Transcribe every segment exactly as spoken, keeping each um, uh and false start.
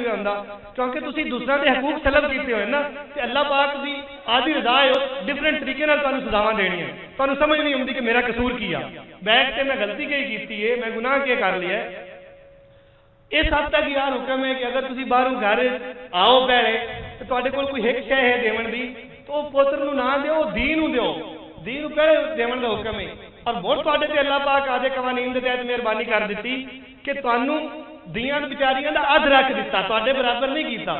क्योंकि तुम दूसरों के हकूक सलब किए हो ना, तो अल्लाह पाक की आदि रजा है डिफरेंट तरीके सजावां देनी है। तुहानू समझ नहीं आती कि मेरा कसूर की आ, बैठ के मैं गलती कही की है, मैं गुनाह क्या कर लिया। इस हद तक यार हुक्म है कि अगर तुम बाहरों घर आओ भैने तो तुहाडे कोल कोई हिक शह है देवन की, तो पुत्र ना दो, धी नूं दो, धी नूं पहले देवन का हुक्म है। और बहुत अल्लाह पाक आदे कवानीन के तहत मेहरबानी कर दी कि तुहानू दियां बेचारियां का अध रख दिता, तुहाडे बराबर नहीं किया,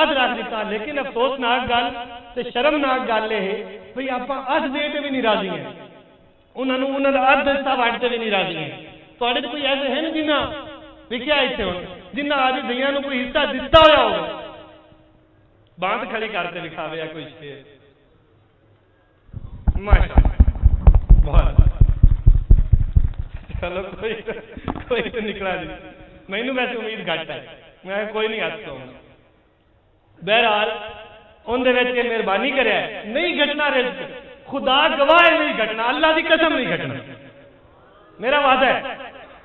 अध रख दिता। लेकिन अफसोसनाक गल ते शर्मनाक गल है भी आपां अध दे ते भी नहीं राजी है, उन्हां नूं उन्हां दा अध हिस्सा वंड ते भी नहीं राजी है। तुहाडे च कोई ऐसे हैं जिन्हां विखिया इत्थे हुण जिन्हां आज दियां नूं कोई हिस्सा दिता होया हो, बात खड़ी करके विखावे आ कोई शेर, माशाअल्लाह बहुत चलो कोई कोई तो निकला जी, मैनू वैसे उम्मीद घट है, मैं कोई नहीं आता हूँ। बहरहाल उन्हें मेहरबानी कर नहीं घटना, रिज्क खुदा गवाह नहीं घटना, अल्लाह की कसम नहीं घटना। मेरा वादा है,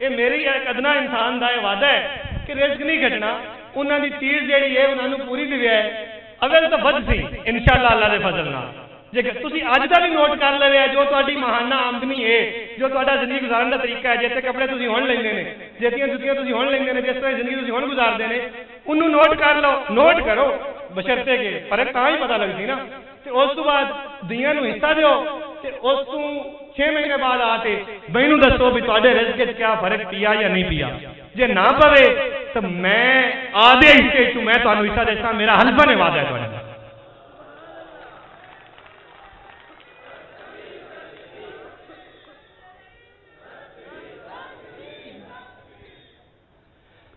ये मेरी कदना इंसान का यह वादा है कि रिज्क नहीं घटना। उन्होंने तीर जी है उन्होंने पूरी दिव्या है, अवल तो बद सी इंशाअल्लाह अल्लाह के फजल नाल। जे तुसी अज का भी नोट कर लिया, जो तुहाडी महाना आमदनी है, जो तुहाडा जिंदगी गुजारन का तरीका है, जिते कपड़े तुसी हुण लैंदे ने, जितियां जुतियां तुसी हुण लैंदे ने, जिस तरह जिंदगी तुसी हुण गुजारदे ने, उन्नू नोट कर लो, नोट करो, बशर्ते के फर्क तां ही पता लगदी ना। ते उस तों बाद दुनिया नूं हिस्सा दिओ, ते उस तों छे महीने बाद आते मैनू दसो भी तुहाडे रिज्क विच क्या फर्क पिया या नहीं पिया। जे ना पवे तो मैं आधे हिस्से चों मैं तुहानू हिस्सा देसां, मेरा हलफन वादा है तुहाडे नाल।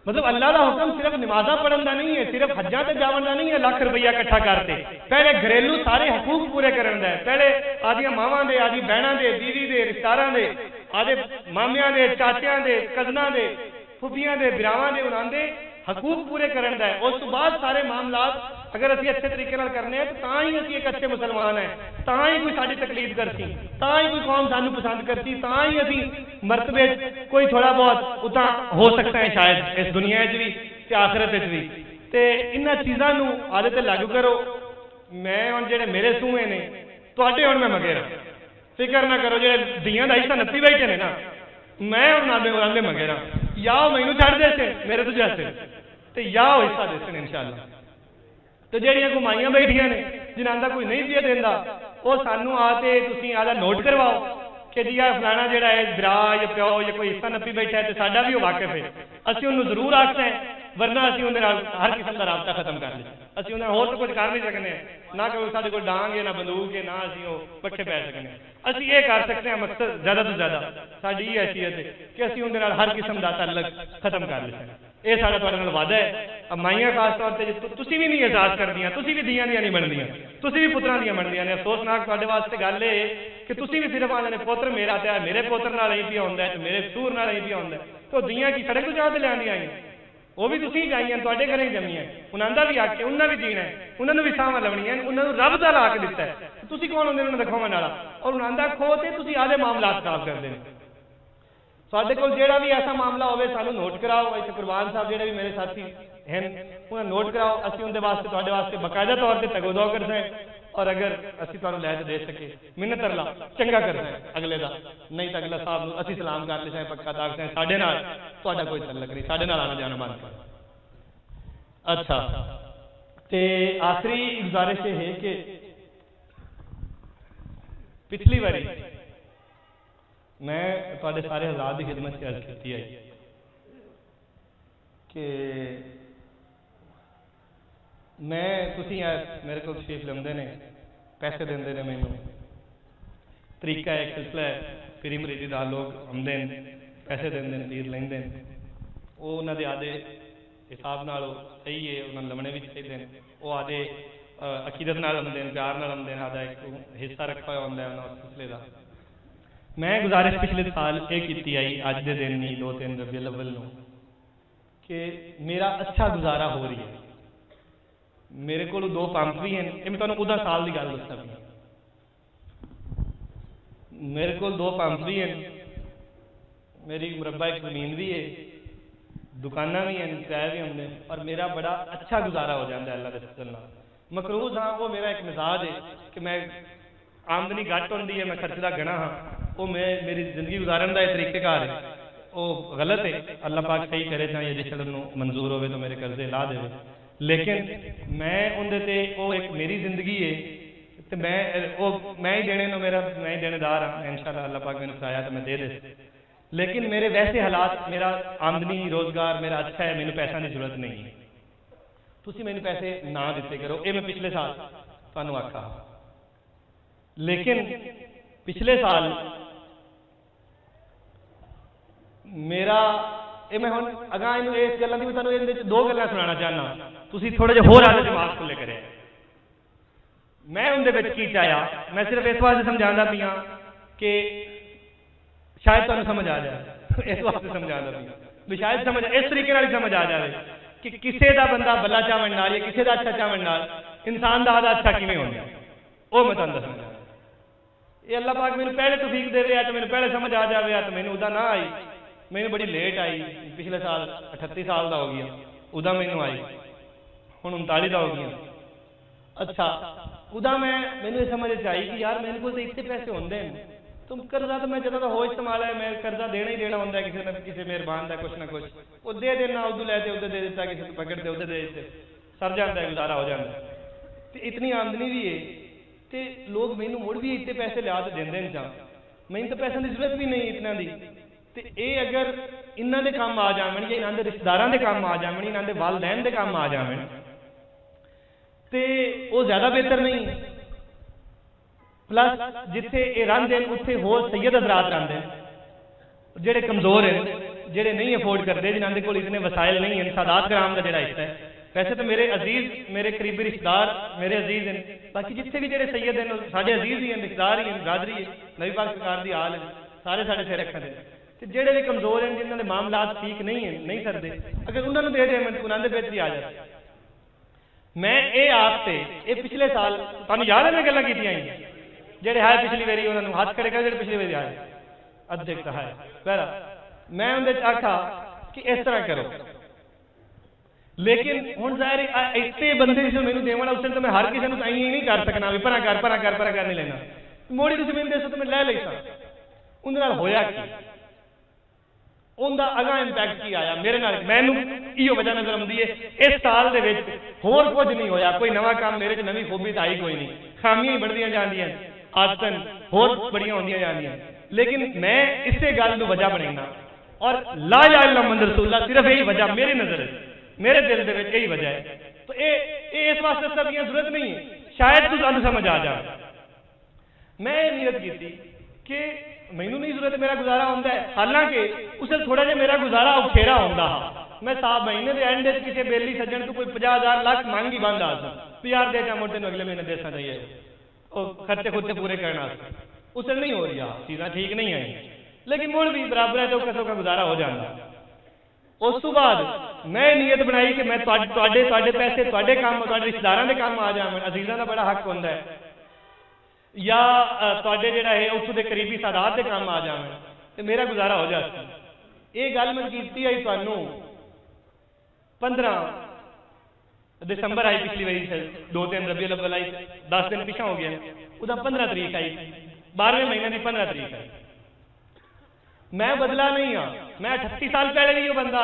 मतलब अल्लाह का हुक्म सिर्फ नमाजा पढ़न का नहीं है, सिर्फ हजा से जावन का नहीं है, लाख रुपया इकट्ठा करते पहले घरेलू सारे हकूक पूरे करन दा है। पहले आदि मावां दे, आदि बहना दे, बीवी दे, रिश्तेदारां दे, आदि मामिया दे, चाचिया दे, कजनां दे, फुफियां दे, बिरावां दे, उन्हां दे हकूक पूरे करन दा है। उस तों बाद सारे मामलात अगर असीं अच्छे तरीके नाल करने हैं तां ही असीं एक अच्छे मुसलमान हैं, तां ही कोई साडी तकलीफ करती, तां ही कोई कौम सानू पसंद करती, तां ही असीं मरतबे कोई थोड़ा बहुत उतां हो सकता है शायद इस दुनिया च भी ते आखिरत च भी। ते इन्हां चीज़ां नूं आदत लागू करो। मैं हुण जिहड़े मेरे सूहे ने तुहाडे हुण मैं मगेरा, फिकर ना करो, जिहड़े दियां दा हिस्सा नत्ती बैठे ने ना, मैं हुण नाले नाले मगेरा, या मैनू छड़ देते मेरे तो जैसे ते या हिस्सा देते इंशाअल्लाह। तो जड़ियाँ घुमाइया बैठिया ने जिन्होंने कोई नहीं दिया देता, वो सानू आते तुसीं आदा नोट करवाओ कि जी आ फलाना जिहड़ा है दरा या प्यो या कोई हिस्सा नपी बैठा है, तो साडा भी वाकिफ है, असीं उन्होंने जरूर आखना है, वरना असीं उहदे नाल हर किस्म का रबता खत्म कर लिया। असीं उन्होंने होर तो कुछ कर नहीं सकते, ना कोई साडे कोल डांग है, ना बंदूक है, ना असीं वो पट्ठे पै सकते। असीं ये कर सकते हैं, मकसद ज़्यादा तो ज़्यादा साडी इह हैसियत है कि असीं उहदे नाल हर किस्म का तअल्लुक खत्म कर लिया। यह साडा तुहाडे नाल वादा है। माइयां खास तौर पर तुसीं भी नहीं एहसास करदियां, तुसीं भी धीआं दियां नहीं बनदियां, तुसीं भी पुत्रां दियां बनदियां ने। अफसोसनाक तुहाडे वास्ते गल है कि तुसीं भी सिर्फ आने पुत्र मेरा ते मेरे पुत्र नाल ही पिया हुंदा है, ते मेरे सूर नाल ही पिया हुंदा है। तो धीआं की सड़क तों जाते लैंदियां आईयां, वो भी तुसीं गाइयां तुहाडे घरें जमीआं, उन्हां भी आके उन्हां भी जीना है, उन्होंने भी सावा लवणियां, उन्होंने रब का लाक दिता है, तुसीं कौन होंदे उन्हां दा दिखावन वाला। और उन्हां दा खो ते तुसीं आदे मामलात साफ करदे ने। साडे कोल जिहड़ा भी ऐसा मामला होवे सानू नोट कराओ, इत्थे कुरबान साहब जिहड़े भी मेरे साथी हैं उन्हां नोट कराओ, असीं उनके वास्ते तुहाडे वास्ते बाकायदा तौर पर तगोदो करदे हैं। और अगर असीं तुहानू लैके दे सके मिन्नत अल्ला चंगा करदे हैं अगले दा, नहीं तो अगला साहब नूं असीं सलाम कर लेसां पक्का ताकसां, साडे नाल तुहाडा कोई तअल्लुक नहीं, साडे नाल आना जाना बंद करो। अच्छा ते आखिरी गुजारिश यह है कि पिछली बारी मैं थोड़े सारे हजरात की खिदमत से अर्ज की है कि मैं तुसी मेरे को तशरीफ लंदे ने, पैसे देंदे ने, मैनू तरीका है, सिलसिला है पीरी मरीदी दा, लोग आंदे ने पैसे देंदे ने, तीर लैंदे ने, ओह उन्हां दे आदे हिसाब नाल सही है, उन्होंने लमने भी चाहिए हैं, वो आदे अकीदत नाल आमदे, प्यार नाल आमदे, आदा एक हिस्सा रखा हुआ होंगे उन्होंने सिलसिले का। मैं गुजारिश पिछले साल यह की आई अज के दिन नहीं दो तीन रबी अव्वल नूं कि मेरा अच्छा गुजारा हो रही है, मेरे को दो पंप भी हैं, ये मैं तुहानूं उदा साल की गल दस्सां पई, मेरे को दो पंप भी हैं, मेरी मुरब्बा एक जमीन भी है, दुकाना में यानी किराया भी हमने, और मेरा बड़ा अच्छा गुजारा हो जाता है अल्लाह का शुक्र नाल। मकरूज हाँ वो मेरा एक मिजाज है कि मैं आमदनी घट होती है मैं खर्चदा घना हाँ, वो मैं मेरी जिंदगी गुजारन का तरीकेकार है, वो गलत है। अल्लाह पाक सही करे चाहे जिस तरह मंजूर हो तो मेरे कर्जे ला दे, लेकिन मैं उनते वो एक मेरी जिंदगी है तो मैं वो मैं ही देने मेरा मैं ही देनेदार हाँ। इंशाल्लाह अल्लाह पाक मैंने फराया तो मैं दे दे, लेकिन मेरे वैसे हालात मेरा आमदनी रोजगार मेरा अच्छा है, मैंने पैसा की जरूरत नहीं है, तुम मैंने पैसे ना दिते करो। ये मैं पिछले साल तुहानू आखा, लेकिन पिछले साल मेरा ये मैं हुण अगां इहनूं इस गल्लां दी तुहानू इहदे च दो गल्लां सुनाना चाहना, तुसीं थोड़े जिहे होर आदत दिमाग खुले करें। मैं उनदे विच की चाया, मैं सिर्फ इस वास्ते समझांदा पिया कि शायद तुहानू समझ आ जाए, इस वास्ते समझांदा पिया भी शायद समझ इस तरीके नाल समझ आ जाए कि किसी का बंदा भला चाहण नाल या किसी का अच्छा चाहण नाल इंसान का आदा अच्छा किवें होंदा, वो मैं तुहानू दस्सणा। ये अल्लाह पाक मैनूं पहले तौफीक देवे तो मैनूं पहले समझ आ जाए, तो मैनूं उदा ना आई, मैनूं बड़ी लेट आई। पिछले साल अठत्ती साल का हो गया उदा मैनूं आई, हुण उनताली का हो गया। अच्छा उदा मैं मैनूं समझ आई कि यार मेरे को तो इतने पैसे होंदे हैं, तुम कर्जा तो मैं जदों दा हो इस्तेमाल है, मैं कर्जा देना ही देना होंदा है, किसी ना किसी मेहरबान का कुछ ना कुछ वो दे देना, उदू लैते उधर दे दिता, किसी को पकड़ते उधर दे दिते, सर जाता है गुजारा हो जाता है। तो इतनी आमदनी भी है तो लोग मैनूं मुड़ भी इतने पैसे लिया तो देंदे नहीं, चाह मैनूं तो पैसों की जरूरत भी नहीं इतना दी। तो ये अगर इन्हों के काम आ जावन या इन्हों के रिश्तेदारों के काम आ जावन, इन्हों के वालदैन के काम आ जावन, ते वो ज़्यादा बेहतर नहीं। प्लस जिथे ये रंधे उत्थे होर सैयद हजरात रंधे जेडे कमजोर हैं, जेडे नहीं अफोर्ड करते, जिन्होंने कोल इतने वसायल नहीं हैं। सादात ग्राम का जोड़ा हिस्सा है, वैसे तो मेरे अजीज मेरे करीबी रिश्तेदार मेरे अजीज हैं, बाकी जिथे भी जो सैयद हैं साढ़े अजीज ही हैं, रिश्तेदार ही हैं, बरादरी है, नवी पाक सरकार की आल है, सारे साढ़े सिर रखते हैं। तो जोड़े कमजोर हैं जिन्होंने मामलात ठीक नहीं है नहीं करते, अगर उन्होंने दे दें उन्होंने बेच भी आ जाए। मैं ये आप से ये पिछले साल तुहानू याद है मैं गल्लां कीतियां हैं जेडे है पिछली बारी उन्होंने हाथ खड़े कर जेडे पिछली बारी आए अध्यक्ष है पहला, मैं उन्हें आखा कि इस तरह करो, लेकिन हुण ज़ाहिर इतने बंदे जो मैनू देवण उस टाइम तो मैं हर किसी को ताईं नहीं कर सकना भी पर कर पर कर पर कर नहीं लेना, मोड़ी तुसीं मैनू दसो तो मैं लै लैसा। उहदे नाल होया की, उनका अगला इंपैक्ट की आया मेरे नाल, मैनू इहो वजह नजर आती है इस साल दे विच होर कुछ नहीं होया, कोई नवा काम मेरे च नवी खूबी आई कोई नहीं, खामियां बढ़दियां जांदियां आदतन होर बड़ियां होंदियां जांदियां, लेकिन मैं इसे गल नूं वजह बनाईना और ला इलाहा इल्लल्लाह मुहम्मद रसूलुल्लाह सिर्फ यही वजह मेरी नज़र मेरे दिल दे विच यही वजह है। तो ये इस वास्ते सब दी जरूरत नहीं है, शायद तुहानू समझ आ जाए। मैं नीयत कीती कि मैनू नहीं जरूरत, मेरा गुजारा होंदा है, हालांकि उसे थोड़ा जि मेरा गुजारा औखेरा होंदा हा, मैं साहब महीने के एंड किसी बेली सज्जन को कोई पचास हजार लाख मांगी बंद आ यार दे जा मुझे अगले महीने देना चाहिए और खर्चे खुर्चे पूरे करना, उसे नहीं हो रही है, चीज़ा ठीक नहीं आई, लेकिन मुड़ भी बराबर है तो कसों का गुजारा हो जाता। उस तो बाद मैं नीयत बनाई कि मैं तुहाडे तुहाडे पैसे तुहाडे काम तुहाडे रिश्तेदारां दे काम आ जावन, अजीज़ां दा बड़ा हक होंदा है, या तुहाडे जिहड़ा है उस दे करीबी सादात के काम आ जावे तो मेरा गुजारा हो जाता। ये गल मैं कीती आई तुहानू पंद्रह दिसंबर आई पिछली बारी, दो तीन रबीउल अव्वल आई, दस दिन पिछा हो गया, उदा पंद्रह तरीक आई, बारहवें महीने की पंद्रह तरीक आई। मैं बदला नहीं हाँ, मैं अठत्ती साल पहले भी बंदा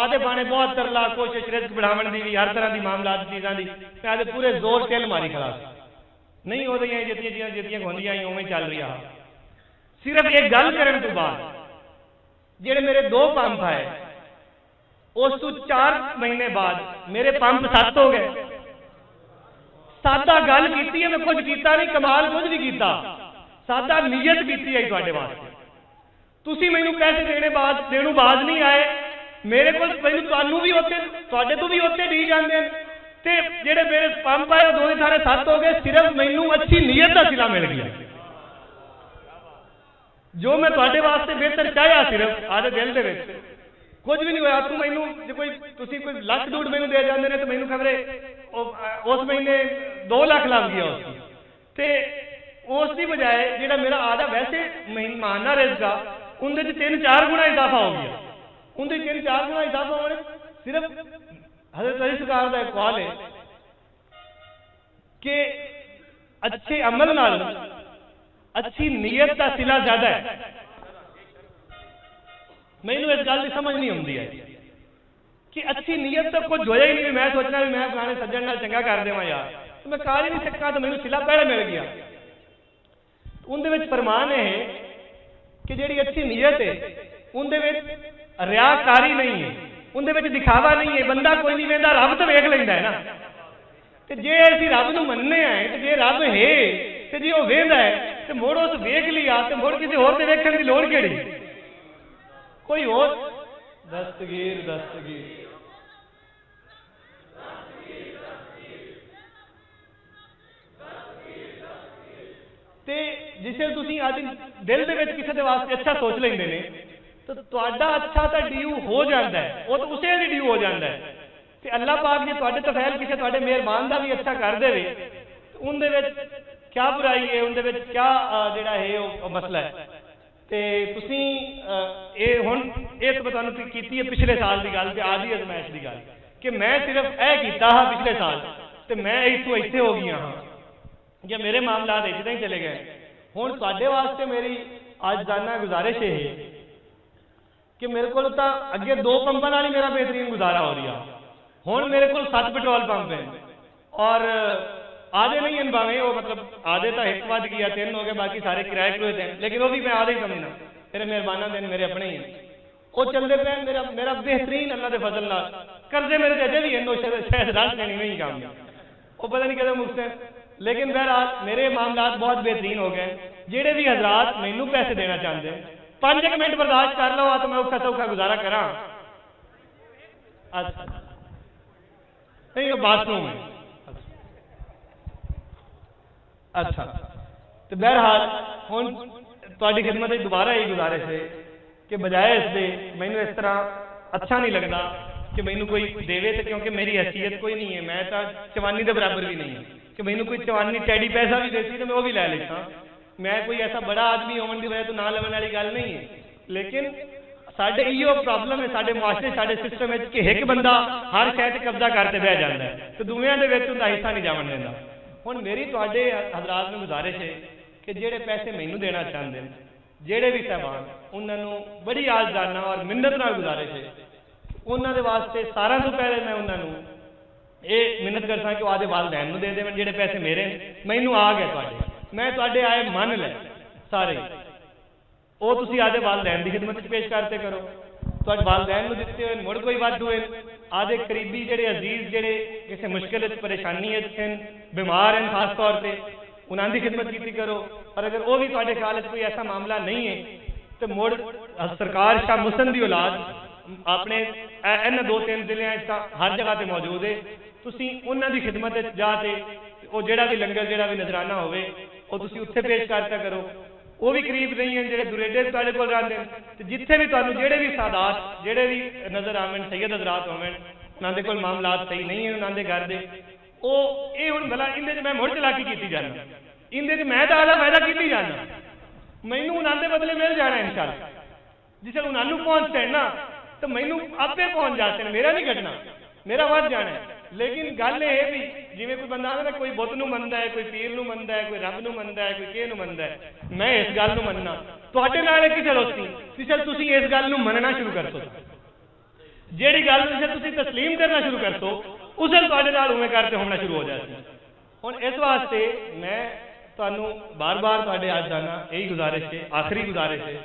आदे बाने बहुत तरला कोशिश रिस्क बढ़ावन की भी हर तरह की मामला चीज़ों की मैं आदे पूरे जोर तेल मारी खड़ा नहीं हो रही, जितनी चीज़ें जितनी होंदियां उवें चल रही है। सिर्फ एक गल करन तों बाद जिहड़े मेरे दो पंप आए, उस तो चार महीने बाद मेरे पंप सत्त हो गए। सादा गल कीती है, मैं कुछ कीता नहीं, कमाल कुछ नहीं कीता, सादा नीयत कीती है तुहाडे वास्ते। तुसीं मैनूं पैसे देने बाद देणों बाद नहीं आए, मेरे कोल मैनूं तुहानूं भी उत्थे तुहाडे तों भी उत्थे दी जांदे ने, ते जेडे मेरे पंप आए दोनों सारे साथ हो गए, सिर्फ मैनू अच्छी नीयत का सिला मिल गया। जो मैं तुहाडे वास्ते बेहतर चाहया सिर्फ आधे दिल दे विच कुछ भी नहीं होया। तू मैनू जो कोई तुसी कोई लाख डूढ़ मैनू दे जांदे ने, तो मैनू खबरे उस महीने दो लाख लग गया उसकी, ते उस दी बजाय जेड़ा मेरा आधा वैसे माना रिजक उनदे च तीन चार गुणा इजाफा हो गया। उनके करीब चार गुना हिसाब हमारे सिर्फ हजरत अली सरकार का एक कॉल है कि अच्छे अमल नाल अच्छी नीयत का सिला ज्यादा है। मैनू इस गल की समझ नहीं आती है कि अच्छी नीयत तो कुछ होया ही नहीं। मैं सोचना भी मैं फलाने सज्जन नाल चंगा कर देवां यार, तो मैं कर ही नहीं सका, तो मैनू सिला पहले मिल गया। उनदे विच फरमान है कि जिहड़ी अच्छी नीयत है उनदे विच रियाकारी नहीं है, उनदे विच दिखावा नहीं है। बंदा कोई नहीं वेंदा, रब तो वेख लैंदा है ना। तो जे असीं रब नूं मन्नने हैं, तो जे रब है तो जे वह वेंदा है तो मुड़ उस वेख लिया, तो मुड़ किसी होर ते वेखण दी लोड़ किहड़ी। कोई होर दस्तगीर दस्तगीर ते जिसे तुसीं आदि दिल दे विच किसे दे वास्ते अच्छा सोच लैंदे ने, तो तुहाडा अच्छा तां ड्यू हो जांदा है, वो तो उसे दी ड्यू हो जांदा है। ते अल्लाह पाक ने तुहाडे तफैल किसे तुहाडे मेहरबान दा भी अच्छा कर देवे, तो उन दे विच क्या बुराई है, उन दे विच क्या जिहड़ा है मसला है। ते तुसीं ए हुण इस बतानु कीती है पिछले साल दी गल ते आदी अजमैश दी गल कि मैं सिर्फ ऐ कीता हां पिछले साल ते मैं इत्थों इत्थे हो गया हां, या मेरे मामला इतना ही चले गए। हूँ साढ़े वास्ते मेरी आजाना गुजारिश है कि मेरे को अगे दो पंपों नाल ही मेरा बेहतरीन गुजारा हो रहा। हूँ मेरे को सात पेट्रोल पंप हैं और आधे नहीं हैं भावें वो, मतलब आधे तो एक बज गया तीन हो गए, बाकी सारे किराए किराए हैं, लेकिन वो भी मैं आधे ही समझना। मेरे मेहरबाना दिन मेरे अपने ही हैं, वो चलते पे मेरा मेरा बेहतरीन अल्लाह के फजल नाल। कर्जे मेरे अजे भी हैं, शायद रात देनी नहीं काम वो पता नहीं कदों मुकते, लेकिन बहरहाल मेरे मामला बहुत बेहतरीन हो गए। जेडे भी हजरात मैनू पैसे देना चाहते हैं, पांच एक मिनट बर्दाश्त कर लो, तो मैं औखा सौखा गुजारा करा। अच्छा नहीं बाथरूम है, अच्छा तो बहरहाल हुण तुहाडी खिदमत दोबारा यही गुजारिश है कि बजाय इसके मैनू इस तरह अच्छा नहीं लगता कि मैनू कोई देवे, तो क्योंकि मेरी हैसियत कोई नहीं है, मैं तो चवानी के बराबर भी नहीं है कि मैनू कोई चवानी टैडी पैसा भी देती तो मैं वो भी लै लेता। मैं कोई ऐसा बड़ा आदमी होने की वजह तो ना लैन वाली गल नहीं है, लेकिन साढ़े इो प्रॉब्लम है साढ़े मुआशरे साढ़े सिस्टम कि एक बंदा हर शहर से कब्जा करते बह जाता है, तो दुनिया के हिस्सा नहीं जावन देता। हुण मेरी तुहाडे हजरात में गुजारिश है कि जेडे पैसे मैनू देना चाहते हैं, जेडे भी साहबान, उन्होंने बड़ी आजाना और मिन्नत नाल गुजारिश है। उन्होंने वास्ते सारा तो पहले मैं उन्होंने ये मिन्नत करता कि आधे वालदैन दे देवन जेडे पैसे मेरे मैनू आ गए थोड़े, मैं थोड़े आए मन लै सारे वो तुम आधे वालदैन की खिदमत पेश करते करो। तो वालदैन में दिते हुए मुड़ कोई वाधू है, आधे करीबी जोड़े अजीज जोड़े किसी मुश्किल परेशानी है, बीमार हैं खास तौर पर, उन्होंने खिदमत की करो। और अगर वो भी थोड़े ख्याल कोई ऐसा मामला नहीं है तो मुड़ सरकार शाह मुसन की औलाद अपने इन्होंने दो तीन जिले हर जगह पर मौजूद है, तुसी उन्होंने खिदमत जाते वो जोड़ा भी लंगर जोड़ा भी नजराना होवे उत्थे पेश करता करो। वो भी करीब नहीं है जोड़े दुरेडे तुहाडे कोल रहंदे ते जिथे भी तुहानूं जोड़े भी सादात जोड़े भी नजर आवन सैयद हजरात होवन, उन्होंने कोल मामलात सही नहीं है उन्होंने घर दे ओ ये हुण भला इंदे च मैं मुड़ चलाकी कीती जाना, इंदे च मैं तां आला फायदा कीती जाना, मैनूं उन्होंने बदले मिल जाना इंशाअल्लाह। जिस उन्होंने पहुंचते हैं ना तो मैनू आपे पहुंच जाते हैं, मेरा नहीं घटना, मेरा वध जाना है। लेकिन गल यह भी जिमें कोई बंदा आता ना कोई बुत नूं मनदा है, कोई पीर नूं मनदा है, कोई रब नूं मनदा है, कोई किह नूं मनदा है, मैं इस गल नूं मनना तुहाडे नाल एक चलोसी सिर्फ तुसीं इस गल नूं मनना शुरू कर दो, जिहड़ी गल नूं तुसीं तस्लीम करना शुरू कर दो उस दिन तुहाडे नाल उवें करते होना शुरू हो जाएगी। हुण इस वास्ते मैं तुहानूं बार बार तुहाडे आजाना यही गुजारिश है, आखिरी गुजारिश है,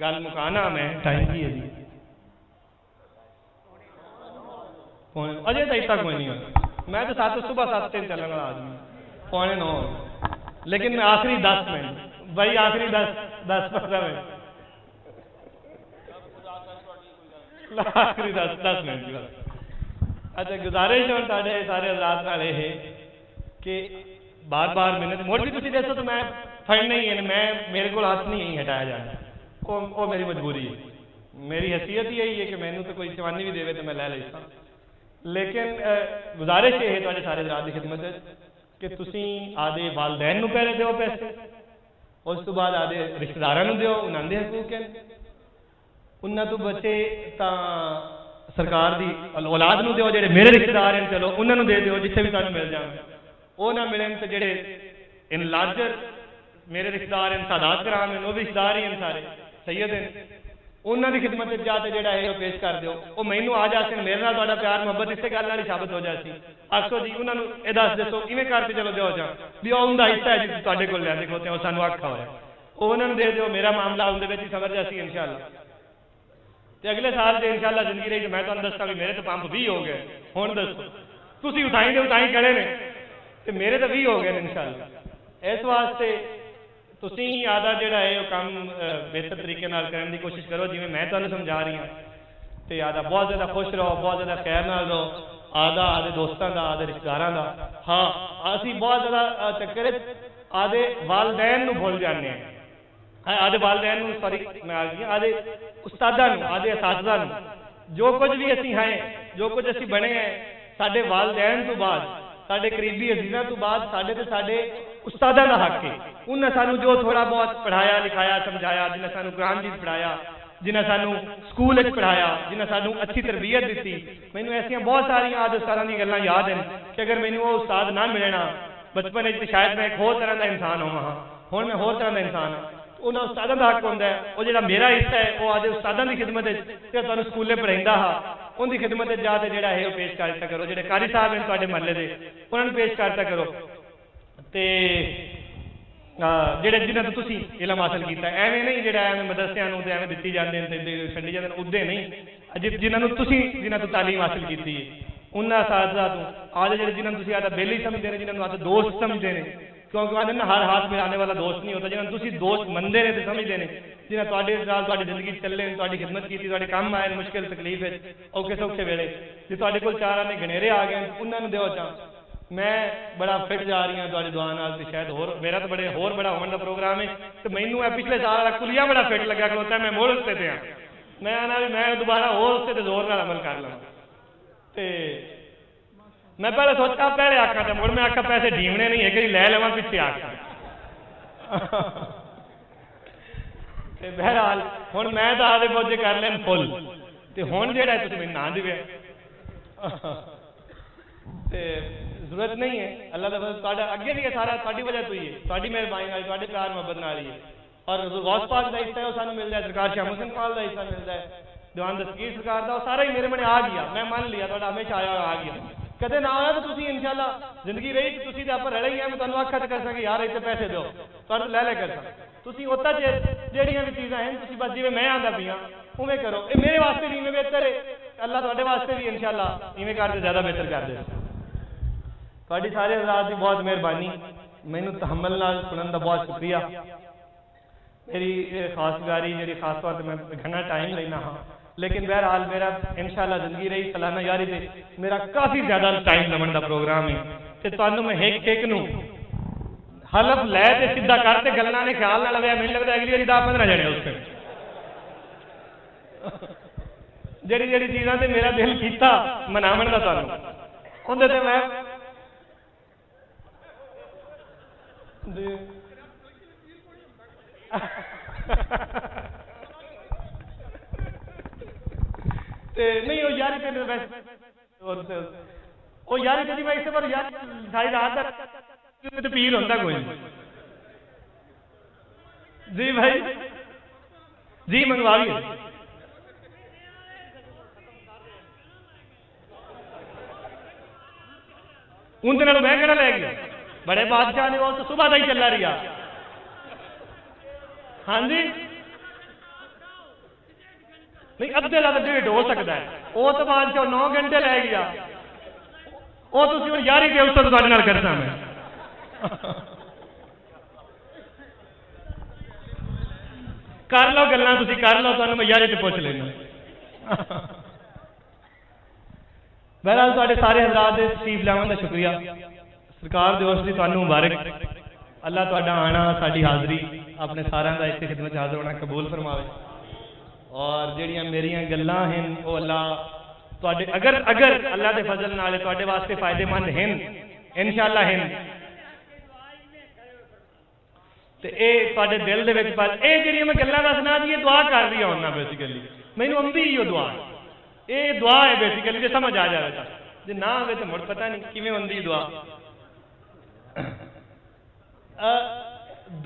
गल मुकाना मैं टाइम ही है जी अजय तो इतना कोई नहीं होता, मैं तो सात सुबह सात से चलने वाला आदमी पौने नौ, लेकिन मैं आखिरी दस में भाई आखिरी दस दस पंद्रह मिनट आखिरी दस दस मिनट। अच्छा गुजारिश हम साढ़े सारे रात वाले है कि बार बार मिन्नत मोड़ भी तुम दसो तो मैं फड़ना ही है, मैं मेरे को हाथ नहीं हटाया जाना, वो वो मेरी मजबूरी है, मेरी हैसियत ही यही है कि मैनू तो कोई जवानी भी देवे तो मैं लै लेता। लेकिन गुजारिश ये है तो सारे हजरात की खिदमत कि तुसी आधे वालदैन नूं पहले दो पैसे, उस तो बाद आधे रिश्तेदारां नूं दिओ उन्हां दे हकूक हैं, उन्होंने तो बचे तो सरकार की औलाद में दो, जो मेरे रिश्तेदार हैं चलो उन्होंने दे दो जिथे भी तुम मिल जाए, वो ना मिलन तो जोड़े इन लार्जर मेरे रिश्तेदार हैं सादात कराम हैं, वो भी रिश्तेदार ही हैं सारे सैयद हैं, उन्होंने खिदमत जाते जोड़ा है पेश कर दो, वो मैनू आ जाते हैं मेरे नाल प्यार मुहब्बत इसे गल ही साबित हो जाती। आखो जी उन्होंने यह दस दसो किमें करते चलो दो जा भी उनका हिस्सा है जी तुहाडे कोल लैंदे खोते और सानू आखा होया उन्होंने दे दो, मेरा मामला उनके समझ आ सी इंशाअल्लाह। तो अगले साल जो इंशाला जिंदगी रही तो मैं तुम दसा भी मेरे तो पंप भी हो गए हूँ, दसो तुम उठाई तो उठाई खड़े ने तो मेरे तो भी हो गए इंशाला। इस वास्ते तुम ही आदा जोड़ा है काम बेहतर तरीके करने की कोशिश करो जिमें मैं तुम्हें समझा रही हूँ। तो आदा बहुत ज़्यादा खुश रहो, बहुत ज़्यादा खैर न रहो, आदा आदे दोस्तों का आदे रिश्तेदार का। हाँ असी बहुत ज़्यादा चक्कर आदे वालदैन नूं भुल जाने, आदे वालदैन नूं सॉरी मैं आ गई आदे उस्तादा नूं आदे असातिज़ा नूं। जो कुछ भी असी हैं, जो कुछ असी बने हैं, साडे वालदैन तो बाद साडे करीबी अजीज़ां तो बाद साडे ते साडे उस्तादा दा हक है। उन्हां सानू जो थोड़ा बहुत पढ़ाया लिखाया समझाया, जिन्हां सानू कुरान जी पढ़ाया, जिन्हां सानू स्कूल विच पढ़ाया, जिन्हां सानू अच्छी तरबियत दित्ती। मैनू ऐसियां बहुत सारियां आदे उस्तादां दी गल्लां याद हैं कि अगर मैनू ओह उस्ताद ना मिलना बचपन विच शायद मैं एक होर तरह का इंसान होवां, हुण मैं होर तरह का इंसान हां। उन्होंने उस्तादों का हक होंगे, वो जो मेरा हिस्सा है वो आज उस्तादों की खिदमत जो स्कूले पढ़ाता हाँ उनकी खिदमत जाते जोड़ा है वो पेश करता करो, जो कारी साहब हैं तुहाडे महल्ले के उन्होंने पेश करता करो, तो जोड़े जिन्हें तो तुसीं इलम हासिल किया। एवें नहीं जोड़ा एवें मदरसियां नूं एवें दित्ती जांदी छंडी जांदी उहदे नहीं, जिन्होंने तुसीं जिन्हां तों तालीम हासिल की है उन्हां साथां तों आज जो जिन्होंने तुसीं आदा बेली समझते हैं, जिन्होंने आदा दोस्त समझते हैं, क्योंकि कहते ना हर हाथ मिलाने वाला दोस्त नहीं होता, जिन्होंने तुम दोस्त मनते हैं तो समझते हैं, जिन्हें तुहाडे नाल तुहाडी जिंदगी चले तुहाडी खिदमत की तुहाडे काम आए मुश्किल तकलीफ है औखे सौखे वेले जो तुहाडे कोल चार आने गनेरे आ गए उन्होंने दो। मैं बड़ा फिट जा रही हूँ तुहाडी दुआ नाल ते शायद होर मेरा तो बड़े होर बड़ा होने का प्रोग्राम है। तो मैनू पिछले साल वाला कुलिया बड़ा फिट लग्या खलोता है, मैं मुड़ उसते पे हाँ, मैं ना भी मैं दोबारा होर उसते जोर नाल अमल कर ला। तो मैं पहले सोचा पहले आखा था मुड़ मैं आखा पैसे डीमने नहीं है कि लै लवा पिछे आखा। बहरहाल हूँ मैं तो आधे बोझे कर लैन फुल, तो हूँ जोड़ा तुम मैं ना दिव्या जरूरत नहीं है। अल्लाह का अगे भी है सारा तुहाडी वजह तो ही है, तुहाडी मेहरबानी तुहाडे प्यार मोहब्बत नाल ही है। और गौस पाक का हिस्सा है वो सानू मिलता है, सरकार शाह हुसैन पाल का हिस्सा मिलता है, दीवान दस्तगीर सरकार का सारा ही मेरे मन आ गया, मैं मान लिया तुहाडा हमेशा आया आ गया। कदे ना आया तो इंशाला जिंदगी रही तो आप रड़े ही है, मैं तुम्हें आखा तो कर सके यार इतने पैसे दो पर लै लै कर सक उतना चेर जड़िया भी चीज़ा हैं बस जिमें मैं आता पी हाँ उमें करो। ये मेरे वास्ते भी इवें बेहतर है, अल्लाह तुहाडे वास्ते भी इंशाला इवें करते ज़्यादा बेहतर कर दे। तुहाडी सारे हज़रात की बहुत मेहरबानी, मैनू तहम्मल नाल सुनन का बहुत शुक्रिया। मेरी खास गुजारी जी खास तौर पर मैं घना टाइम लेना हाँ, लेकिन बहरहाल मेरा इंशाल्लाह जिंदगी रही सलाना यारी दे मेरा काफ़ी ज़्यादा टाइम लमन का प्रोग्राम है। तो तुहानू मैं एक एक नू हलफ लै ते सीधा करते गलना ने ख्याल ना लवे, मैनू लगता अगली बारी दस पंद्रह जने उससे जड़ी जड़ी चीज़ां से मेरा दिल किया मनावन का तुहानू उहदे ते मैं ते नहीं वो यारी पे वो यारी कभी मैं इससे पर यार सारी रात तक पीर होता कोई जी भाई जी मंगवाई उनके नाल मैं कहना लै गया बड़े बादशाह ने वो तो सुबह का ही चला रही। हाँ जी नहीं अद्धे ला डेढ़ हो सकता है वो तो बाद चो नौ घंटे लै गया वो तुम हम यारी के उसको तुहाडे नाल करदा मैं कर लो गल्लां तुसीं कर लो तुहानूं मैं यारी ते पुछ लैना। बहरहाल तुहाडे सारे हज़रात दे तशरीफ लावन दा शुक्रिया, सरकार दे उस दी तुहानूं मुबारक, अल्लाह तुहाडा आना साडी हाज़री अपने सारयां दा इत्थे खिदमत हाज़र होना कबूल फरमावे। और जड़िया मेरिया गल्लां हैं वो अल्लाह तुहाडे अगर अगर अल्लाह के फजल नाल तुहाडे वास्ते फायदेमंद हैं इंशाअल्लाह हैं तो ये तुहाडे दिल दे विच बस ये जड़ियां मैं गल्लां दसना दी दुआ कर रही हूं ना बेसिकली मैनू आती ही दुआ है, ये दुआ है बेसिकली जो समझ आ जाए तो, जो ना आए तो मुड़ पता नहीं किमें आती दुआ।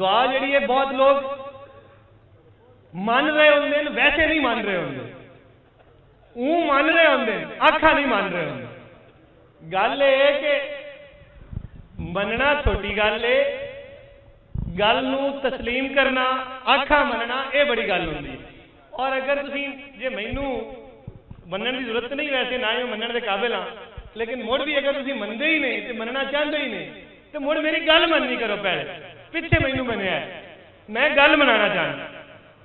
दुआ जी है बहुत लोग मान रहे होंगे वैसे नहीं मान रहे होंगे, ऊ मान रहे होंगे आखा नहीं मान रहे होंगे। गल है कि मनना छोटी गल है, गल नू तस्लीम करना आखा मनना ये बड़ी गल होंगी। और अगर तुसीं जे मैनू मनने की जरूरत नहीं, वैसे ना ही मनने के काबिल हाँ, लेकिन मुड़ भी अगर तुसीं मनते ही नहीं तो मनना चाहते ही नहीं तो मुड़ मेरी गल मननी करो। पहले पिछे मैनू मनिया मैं गल मनाना चाहना,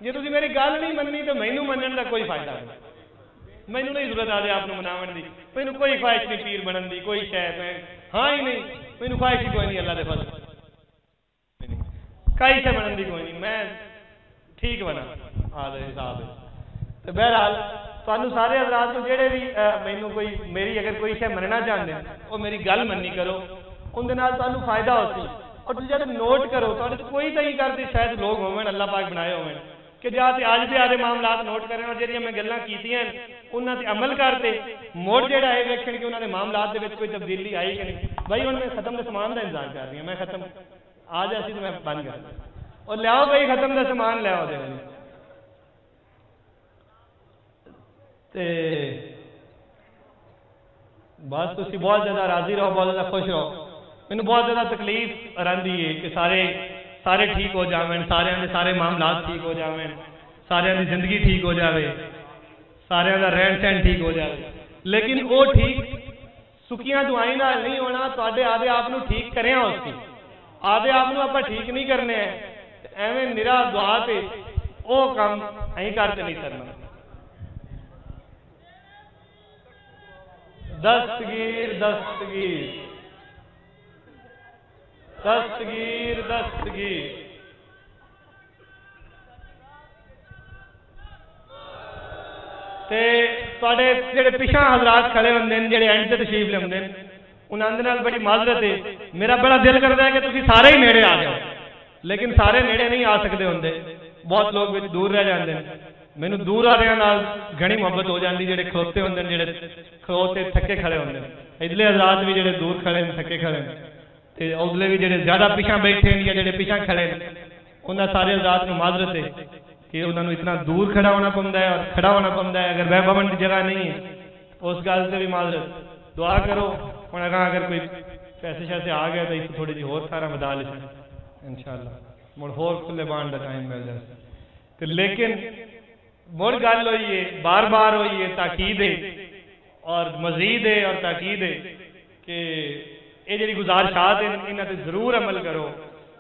जे तुसीं मेरी गल नहीं मननी तो मैनू मनने का कोई फायदा नहीं, मैनू नहीं जरूरत आदे आप मनावन की, मैनू कोई ख्वाहिश नहीं पीर बनन की, कोई शायद मैं हाँ ही नहीं, मैनू ख्वाहिश ही कोई नहीं अल्लाह के फजल कई से बनन की कोई नहीं, मैं ठीक बना आदे हिसाब। तो बहरहाल थानू सारे हजरात को जेडे भी मैनू कोई मेरी अगर कोई शह मनना चाहते हैं वो मेरी गल मननी करो, उनके नाल थानू फायदा होती। और तुम जब नोट करो तो कोई तो ही करते शायद लोग होवन अल्लाह पाक बनाए होवन कि जाते आज भी आदे मामलात नोट करें और जो मैं गल्लां कीतियां उन्होंने अमल करते मोड़ जोड़ा है वेखण कि उन्होंने मामलात के कोई तब्दीली आई कि नहीं। भाई हम मैं खत्म के समान का इंतजार कर रही हूँ, मैं खत्म आ जाती तो मैं बंद कर दिया और लियाओ भाई खत्म का समान लियाओ। बस तुम बहुत ज़्यादा राजी रहो, बहुत ज़्यादा खुश रहो। मैंने बहुत ज़्यादा तकलीफ रही है कि सारे सारे ठीक हो जावन, सारे के सारे मामलात ठीक हो जावन, सारे की जिंदगी ठीक हो जाए, सारे का रहन सहन ठीक हो जाए, लेकिन वो ठीक सुकिया दुआई नाल नहीं होना। तुहाडे आदे आप नूं ठीक करें उसकी आदे आप नूं आपां ठीक नहीं करने हैं, एवें निरा दुआ ते वो काम अहीं करते नहीं करना। दस्तगीर दस्तगीर दस्तगीर दस्तगीर ते तुहाडे जेडे पिछा हजरात खड़े होंदे ने जेडे एंड ते तशरीफ लिआउंदे ने उन्हां दे नाल बड़ी माजरत है। मेरा बड़ा दिल करता है कि तुसीं सारे ही नेड़े आ जाओ, लेकिन सारे नेड़े नहीं आ सकते होंदे, बहुत लोग विच दूर रह जांदे ने। मैनू दूर वालियां नाल घणी मुहब्बत हो जाती, जेडे खड़ोते होंदे ने, जेडे खड़ोते थके खड़े होंदे ने। इधरले हजरात भी जेडे दूर खड़े ने थके खड़े ने, उसले भी जेडे ज्यादा पिछा बैठे या जेडे पिछा खड़े उन्हें सारे हजरात को माजरत है कि उन्होंने इतना दूर खड़ा होना पौंदा है और खड़ा होना पौंदा है अगर वह भवन की जगह नहीं है उस गल से भी माजरत। दुआ करो हम अगर अगर कोई पैसे शैसे आ गए तो इस थोड़ी जी होर थारा बदा लिखा इंशाअल्लाह मुड़ होर खुले बाण का टाइम मिल जाए। तो लेकिन मुड़ गल हुई है बार बार हुई है ताकीद है और मजीद है और ताकीद है कि ये जी गुजारशात इन्हों पर जरूर अमल करो,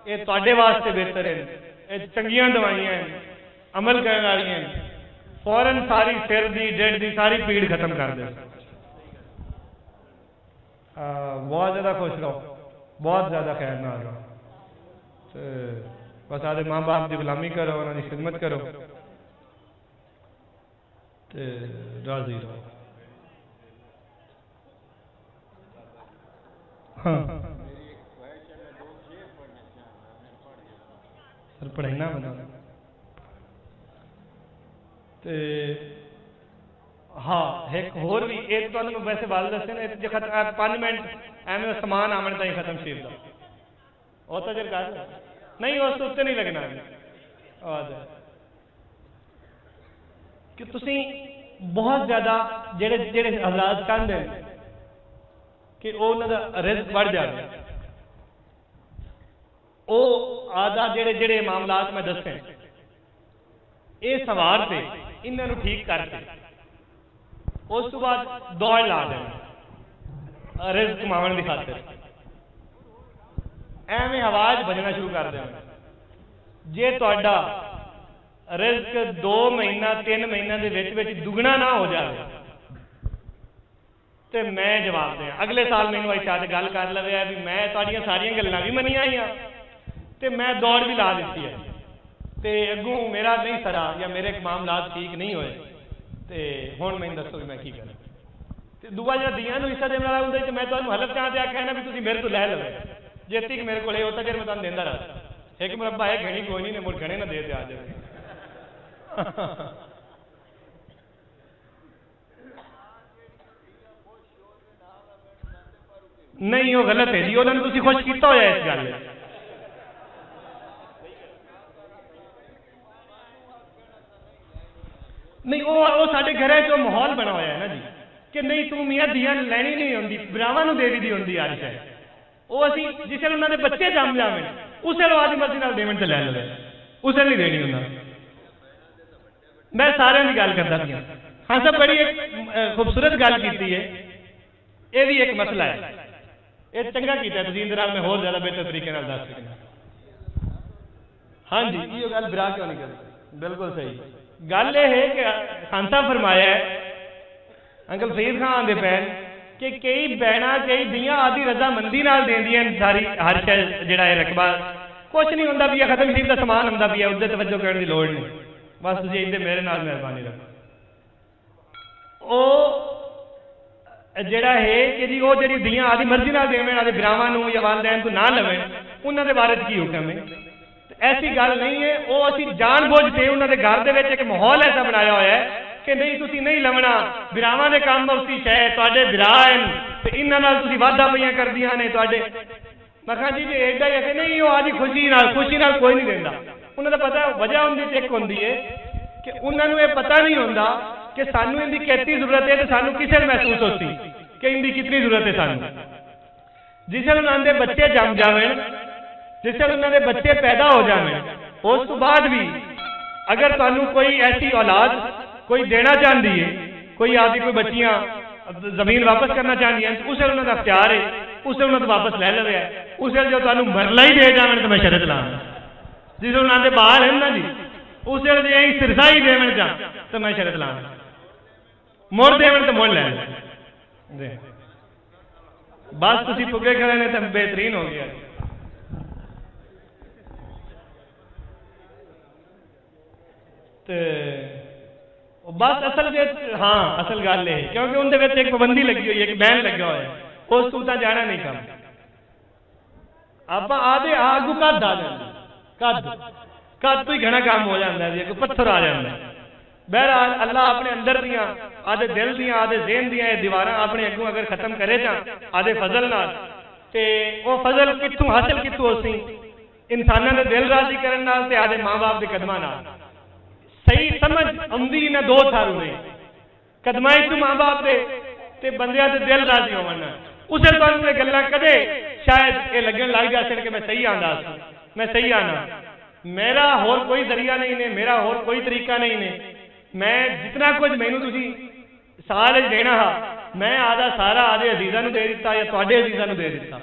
ये तुहाडे वास्ते बेहतर है, ये चंगियां दवाइयां अमल करने वाली हैं। फौरन सारी सिर की डेढ़ की सारी पीड़ खत्म कर दे। बहुत ज़्यादा खुश रहो, बहुत ज़्यादा खैर ना रहो, बस आदे माँ बाप की गुलामी करो, उन्होंने खिदमत करो, राजी रहो। हाँ सर पढ़ाई ना बना ते हाँ एक होर भी एक तो मैं वैसे बाल दसे ना जो खत्म पाँच मिनट एवं समान आवन ताई खत्म शेर का और तो जर कर नहीं उस उत्ते नहीं लगना और कि तुसी बहुत ज़्यादा जेड़े जेड़े हजरात कहते हैं कि वो उन्होंने रिस्क बढ़ जाए वो आदा जेड़े जेड़े मामलात मैं दसें ये सवार से इन्होंने ठीक करके उस तो बाद दौड़ ला देना रिस्क कमाने की खातिर एवें आवाज बजना शुरू कर देना। जे तुहाडा रिस्क दो महीना तीन महीना के विच विच दुगना ना हो जाए तो मैं जवाब दें अगले साल मैं चाहे गल कर लवे है भी मैं तुहाडियां सारियां गल्लां भी मनिया ही हैं तो मैं दौड़ भी ला दी है तो अगू मेरा नहीं सरा या मेरे मामलात ठीक नहीं होए तो हुण मैं दसो भी मैं की करा। तो दूआ जो दियां नूं हिस्सा देने वाला होंदा मैं तुहानूं हलफ चाह के आखिया ना भी तुसीं मेरे तो लै लवे जे तक मेरे को उतना चेर मैं तुहानूं देंदा रहा एक मुरब्बा है घणी कोई नहीं ने मुड़ घणे ना दे दे आ जाए नहीं वो गलत है जी, उन्होंने तुसी खुश किया होया इस गल। नहीं वो वो साडे घर च माहौल बना होया है ना जी कि नहीं तू मियां दिया लैनी नहीं होंदी, ब्रावां नूं देवी दी होंदी आज है। वो असीं जिस वेले उन्हां दे बच्चे जम जावन उस वेले आदमी मर्जी नाल देवन ते लै लवे, उस वेले नहीं देनी उन्हां। मैं सारिआं दी गल करदा पिया। हाँ साहब बड़ी एक खूबसूरत गल कीती है, ये भी एक मसला है, ये चंगा किया इंदिरा में होर ज्यादा बेहतर तरीके दस सकना। हाँ जी ये गल बिरा क्यों नहीं करती, बिल्कुल सही गल है कि खान साहब फरमाया है अंकल फरीद खान आंदे पैन कि कई भैन कई दियाँ आदि रजामंदी देंदियां सारी हर शायद जोड़ा है रकबा कुछ नहीं होंगे भी खत्म शरीफ का समान होंगे भी है, उससे तवज्जो करने की लड़ नहीं, बस तुझे इतने मेरे नाल मेहरबानी रखो। जोड़ा है कि जी वो जी दियाँ आदि मर्जी नाल देवें आदि बिरावां या वालदैन तू ना लवें, उन्होंने बारे की हुक्म है, ऐसी गल नहीं है। वो असी जान बोझ के उन्होंने घर के एक माहौल ऐसा बनाया होया है कि नहीं तुसी नहीं लवना, बिरावां दे काम उसी चाहे तुहाडे बिरा हैं ते इन्हां नाल तुसी वादा पईयां करदियां ने तुहाडे। मैं कहा जी जे एडा ही आखे नहीं, वो आदि खुशी नाल खुशी नाल कोई नहीं देंदा। उन्हां दा पता वजह हुंदी ते इक हुंदी है कि उन्हां नूं इह पता नहीं हुंदा कि सानू इहदी कितनी ज़रूरत है ते सानू किसे महसूस होती कि इहदी कितनी ज़रूरत है सानू। जिस वेले उन्हां दे बच्चे जम जावण, जिस वेले उन्हां दे बच्चे पैदा हो जावण, उस तों बाद भी अगर तुहानू कोई ऐसी औलाद कोई देना चाहती है, कोई आदि कोई बच्चियां जमीन वापस करना चाहती हैं उस उन्होंने का अख्तियार है, उस उन्होंने वापस लै लवे। उस जो तुम मरला ही दे जावन तो मैं शरत ला, जिस उन्होंने बाहर है ना जी उस जो यही सिरसा ही देवन जा तो मैं शरत ला, मुड़ देवन तो मुड़ लैन दे, बस तुसी पुगे खड़े ने तो बेहतरीन हो गया। बस असल दे, हाँ असल गल है क्योंकि उनके एक पाबंदी लगी हुई है, एक बैन लगा हुआ है उस तू तो जाना नहीं कम आप आदे आगू कद आ जाते, कद तो ही घना काम हो जाता है, कोई पत्थर आ जाता है। बहरहाल अल्लाह अपने अंदर दियाँ आदे दिल दियाँ आदे जेन दियाँ दीवारां अपने अगू अगर खत्म करे जा आदे फजल नाल ते वो फजल कितों हासिल कितों असीं इंसानों के दिल राजी करन नाल ते आदे माँ बाप के कदमां नाल। सही समझ आंदी ना दो थारू ने कदमां तू माँ बाप दे ते बंदियां दे दिल राजी होवण, उस तरह ये गल्लां कदे शायद ये लगन लग जाण कि मैं सही आंदा मैं सही आना, मेरा होर कोई जरिया नहीं ने, मेरा होर कोई तरीका नहीं ने, मैं जितना कुछ मैनू तुसीं साल देना हा मैं आदा सारा आदे अजीज़ां नूं दे दित्ता या तुहाडे अजीज़ां नूं दे दित्ता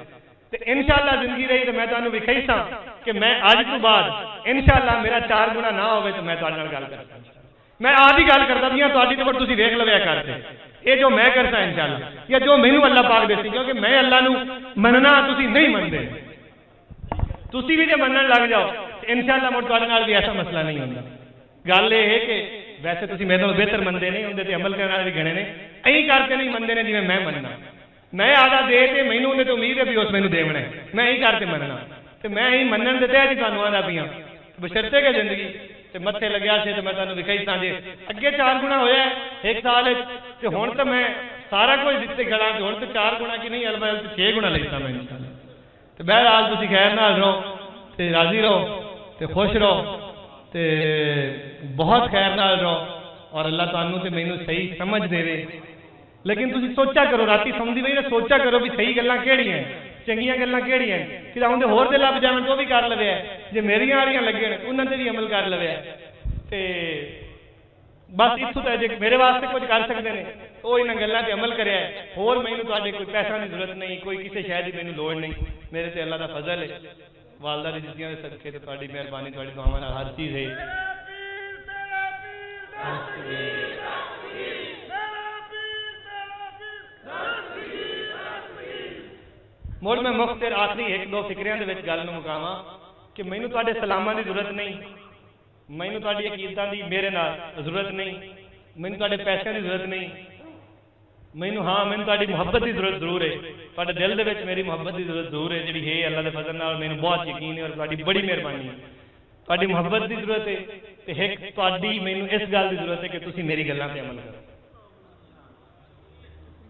ते इंशाअल्लाह जिंदगी रही तो मैं तुहानूं विखाई सां कि मैं अज तो बाद इंशाअल्लाह मेरा चार गुना ना होवे तो मैं तुहाडे नाल गल करां। मैं आधी गल करदा पिया तुहाडी ते पर तुसीं देख लविया करते ये जो मैं करता इंशाअल्लाह या जो मैनू अल्लाह पाक देसी, क्योंकि मैं अल्लाह नूं मनना तुसीं नहीं मनदे, तुसीं भी जे मनन लग जाओ इंशाअल्लाह मुड़ तुहाडे नाल भी ऐसा मसला नहीं हुंदा। गल इह है कि वैसे तुसीं मेरे नाल बेहतर मनदे नहीं हुंदे ते अमल करन वाले भी घणे ने, ऐं करके नहीं मनदे ने जिवें मैं मनना, मैं आधा दे के मैनू उन्हें तो उम्मीद है भी उस मैनू देवना है, मैं ही करते मनना तो मैं ही मनन देते जी तुम आना पियाँ बशर्ते के जिंदगी तो मत्थे लग्या से तो मैं तुम विखाई सां जे अगे चार गुना होया है एक साल तो हूँ तो मैं सारा कुछ दिते गला हूँ तो चार गुना की नहीं अलबल तो छे गुना लेता मैं इंशाल्लाह। तो बहरहाल तुम खैर नाल रहो तो राजी रहो तो खुश रहो तो बहुत खैर नाल रहो और अल्लाह तुहानू तो मैनू सही समझ देवे। लेकिन तुसी सोचा करो राती समझी नहीं ना सोचा करो भी सही गल्लां केड़ी हैं चंगियां गल्लां केड़ी हैं कि उन्हें होर दे लभ जावन तो भी कर लवे जे मेरियां आलियां लगे उन्होंने भी अमल कर लवे ते बस इत्थों तक जे मेरे वास्ते कुछ कर सकते हैं तो इन्हां गल्लां ते अमल करिया है। होर मैनूं तुहाडे कोई पैसा की जरूरत नहीं, कोई किसी शै दी मैनूं लोड़ नहीं, मेरे ते अल्लाह दा फजल है, वालदा दी जितियां दे सदके ते तुहाडी मेहरबानी तुहाडी दुआवां नाल हर चीज़ है। मुड़ मैं मुख्तर आखिरी एक दो फिक्रिया दे विच गल नूं मुकावां कि मैनूं तुहाडे सलामां दी जरूरत नहीं, मैनूं तुहाडी अकीदां दी मेरे नाल जरूरत नहीं, मैनूं तुहाडे पैसिਆਂ दी जरूरत नहीं, मैनूं हाँ मैनूं तुहाडी मुहब्बत दी जरूरत जरूर है, तुहाडे दिल दे विच मेरी मुहब्बत दी जरूरत जरूर है जिहड़ी है अल्लाह दे फजल नाल मैनूं बहुत यकीन है और तुहाडी बड़ी मेहरबानी है, तुहाडी मुहब्बत दी जरूरत है ते एक तुहाडी मैनूं इस गल दी जरूरत है कि तुसीं मेरी गल्लां ते अमल करो।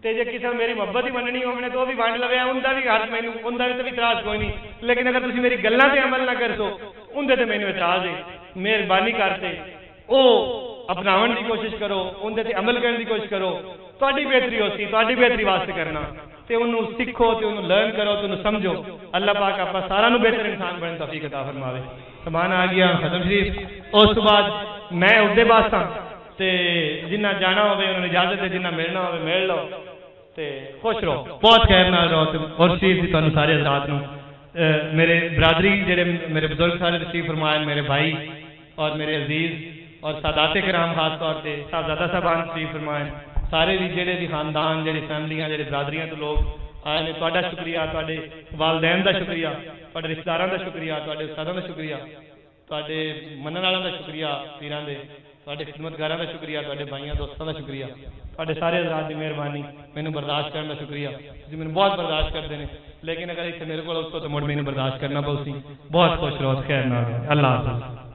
तो जो किसी मेरी मुहब्बत ही मननी होने तो भी वंड लवे उनका भी हर मैं उनका भी तो भी इतराज कोई नहीं, लेकिन अगर तुम मेरी गल्लां ते अमल ना कर सो उनके तो मैनू इतराज है। मेहरबानी करके ओ अपनावन की कोशिश करो, उनके ते अमल करने की कोशिश करो, तुहाडी बेहतरी होसी तुहाडी बेहतरी वास्ते करना, तो उन्होंने सीखो तो उन्होंने लर्न करो तो उन्होंने समझो। अल्लाह पाक आप सारा बेहतर इंसान बनने तौफीक अता फरमावे। समान आ गया खत्म शरीफ, उस बाद मैं उसके बाद तो जिन्ना जाना होवे उन्होंने इजाजत है, जिन्ना मिलना होवे मिल लो, खुश रहो, बहुत खैर नाल रहो। और शरीफ जी तुहानू सारे आजाद नूं मेरे बरादरी जेडे मेरे बुजुर्ग सारे तशरीफ फरमाए, मेरे भाई और मेरे अजीज और सादाते कराम खास तौर पर साहबजादा साहबान तशरीफ फरमाए, सारे भी जेडे भी खानदान जेडे फैमिलियां जेडे बरादरियां तो लोग आए ने, तुहाडा शुक्रिया, तुहाडे वालदैन का शुक्रिया, तुहाडे रिश्तेदारां का शुक्रिया, तुहाडे उस्तादां का शुक्रिया, तुहाडे मनण वालां का शुक्रिया, पीरां दे तुहाडे खिदमतगारां का शुक्रिया, तुहाडे भाइयां दोस्तां का शुक्रिया, तुहाडे सारे आजाद की मेहरबानी, मैनू बर्दाश्त करने का शुक्रिया, जी मैनू बहुत बर्दाश्त करते हैं, लेकिन अगर इतने मेरे को उसको तो मुड़ मैनू बर्दाश्त करना पौ। बहुत खुश रहो, खैर ना अल्लाह हाफ़िज़।